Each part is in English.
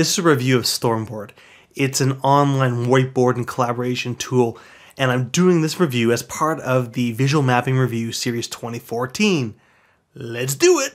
This is a review of Stormboard. It's an online whiteboard and collaboration tool, and I'm doing this review as part of the Visual Mapping Review Series 2014. Let's do it!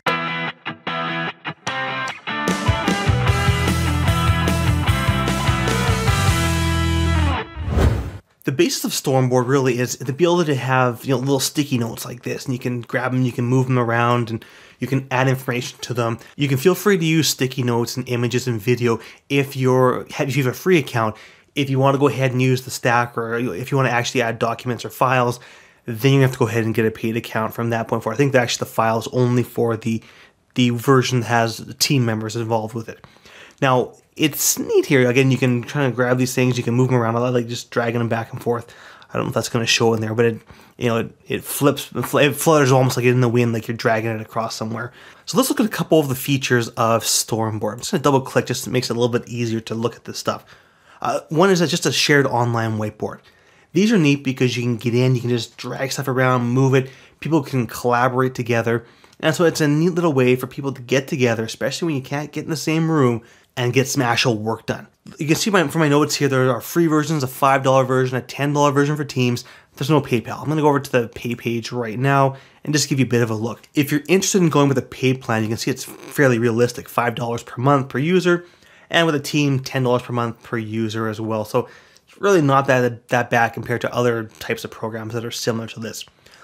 The basis of Stormboard really is the ability to have, you know, little sticky notes like this, and you can grab them, you can move them around, and you can add information to them. You can feel free to use sticky notes and images and video if you have a free account. If you want to go ahead and use the stack, or if you want to actually add documents or files, then you have to go ahead and get a paid account from that point forward. I think that actually the file is only for the version that has team members involved with it. Now, it's neat here. Again, you can kind of grab these things. You can move them around a lot, like just dragging them back and forth. I don't know if that's going to show in there, but it flips, it flutters almost like in the wind, like you're dragging it across somewhere. So let's look at a couple of the features of Stormboard. I'm just going to double click just so it makes it a little bit easier to look at this stuff. One is just a shared online whiteboard. These are neat because you can get in, you can just drag stuff around, move it. People can collaborate together. And so it's a neat little way for people to get together, especially when you can't get in the same room, and get some actual work done. You can see from my notes here, there are free versions, a $5 version, a $10 version for Teams. There's no PayPal. I'm gonna go over to the pay page right now and just give you a bit of a look. If you're interested in going with a pay plan, you can see it's fairly realistic, $5 per month per user, and with a team, $10 per month per user as well. So it's really not that bad compared to other types of programs that are similar to this.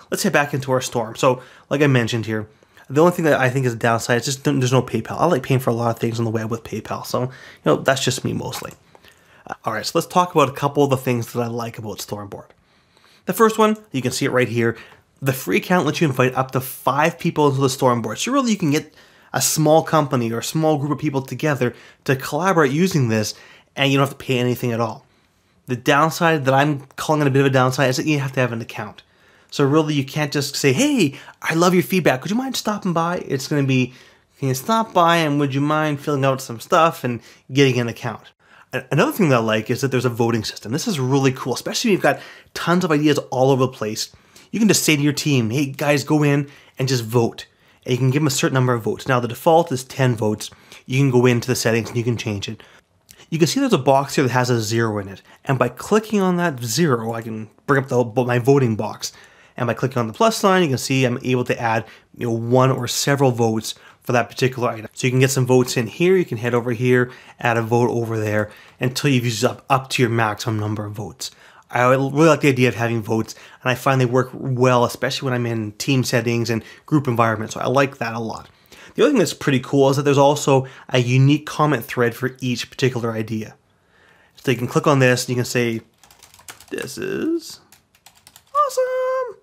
Let's head back into our Storm. So like I mentioned here, the only thing that I think is a downside is just there's no PayPal. I like paying for a lot of things on the web with PayPal, so that's just me mostly. All right, so let's talk about a couple of the things that I like about Stormboard. The first one, you can see it right here. The free account lets you invite up to 5 people into the Stormboard. So really you can get a small company or a small group of people together to collaborate using this, and you don't have to pay anything at all. The downside that I'm calling it a bit of a downside is that you have to have an account. So really you can't just say, hey, I love your feedback, would you mind stopping by? It's gonna be, can you stop by and would you mind filling out some stuff and getting an account? Another thing that I like is that there's a voting system. This is really cool, especially when you've got tons of ideas all over the place. You can just say to your team, hey guys, go in and just vote. And you can give them a certain number of votes. Now the default is 10 votes. You can go into the settings and you can change it. You can see there's a box here that has a 0 in it. And by clicking on that 0, I can bring up my voting box. And by clicking on the plus sign, you can see I'm able to add one or several votes for that particular item. So you can get some votes in here, you can head over here, add a vote over there, until you've used up to your maximum number of votes. I really like the idea of having votes, and I find they work well, especially when I'm in team settings and group environments, so I like that a lot. The other thing that's pretty cool is that there's also a unique comment thread for each particular idea. So you can click on this, and you can say, this is awesome,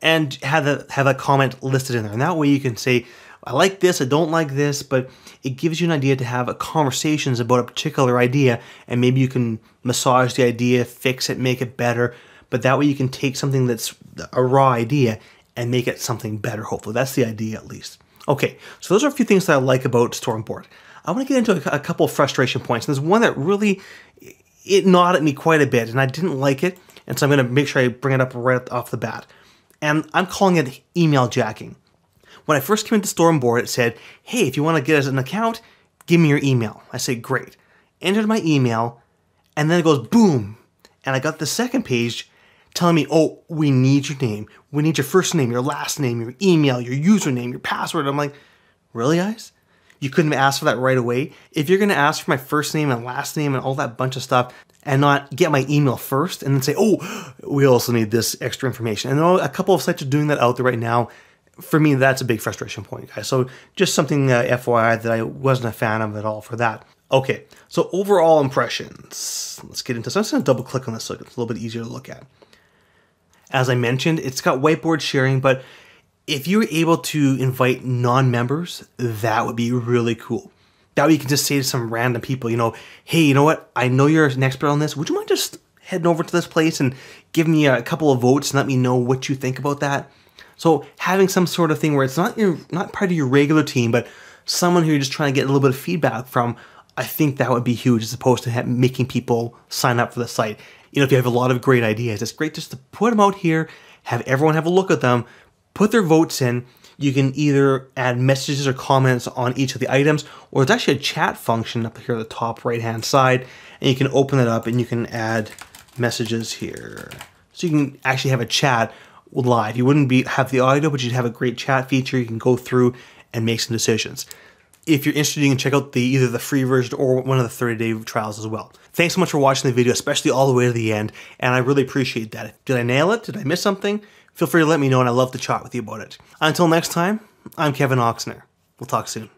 and have a comment listed in there. And that way you can say, I like this, I don't like this, but it gives you an idea to have conversations about a particular idea, and maybe you can massage the idea, fix it, make it better, but that way you can take something that's a raw idea and make it something better, hopefully. That's the idea at least. Okay, so those are a few things that I like about Stormboard. I want to get into a couple of frustration points, and there's one that really, it gnawed at me quite a bit, and I didn't like it, and so I'm gonna make sure I bring it up right off the bat. And I'm calling it email jacking. When I first came into Stormboard, it said, hey, if you want to get us an account, give me your email. I said, great. Entered my email, and then it goes boom. And I got the second page telling me, oh, we need your name. We need your first name, your last name, your email, your username, your password. I'm like, really, guys? You couldn't have asked for that right away? If you're going to ask for my first name and last name and all that bunch of stuff, and not get my email first and then say, oh, we also need this extra information. And a couple of sites are doing that out there right now. For me, that's a big frustration point, guys. So just something FYI that I wasn't a fan of at all for that. Okay, so overall impressions. Let's get into this. I'm just gonna double click on this so it's a little bit easier to look at. As I mentioned, it's got whiteboard sharing, but if you were able to invite non-members, that would be really cool. That way you can just say to some random people, hey, you know what? I know you're an expert on this. Would you mind just heading over to this place and give me a couple of votes and let me know what you think about that? So having some sort of thing where it's not part of your regular team, but someone who you're just trying to get a little bit of feedback from, I think that would be huge as opposed to making people sign up for the site. If you have a lot of great ideas, it's great just to put them out here, have everyone have a look at them, put their votes in, You can either add messages or comments on each of the items, or there's actually a chat function up here at the top right-hand side, and you can open it up and you can add messages here. So you can actually have a chat live. You wouldn't have the audio, but you'd have a great chat feature. You can go through and make some decisions. If you're interested, you can check out either the free version or one of the 30-day trials as well. Thanks so much for watching the video, especially all the way to the end, and I really appreciate that. Did I nail it? Did I miss something? Feel free to let me know, and I'd love to chat with you about it. Until next time, I'm Kevin Achtzener. We'll talk soon.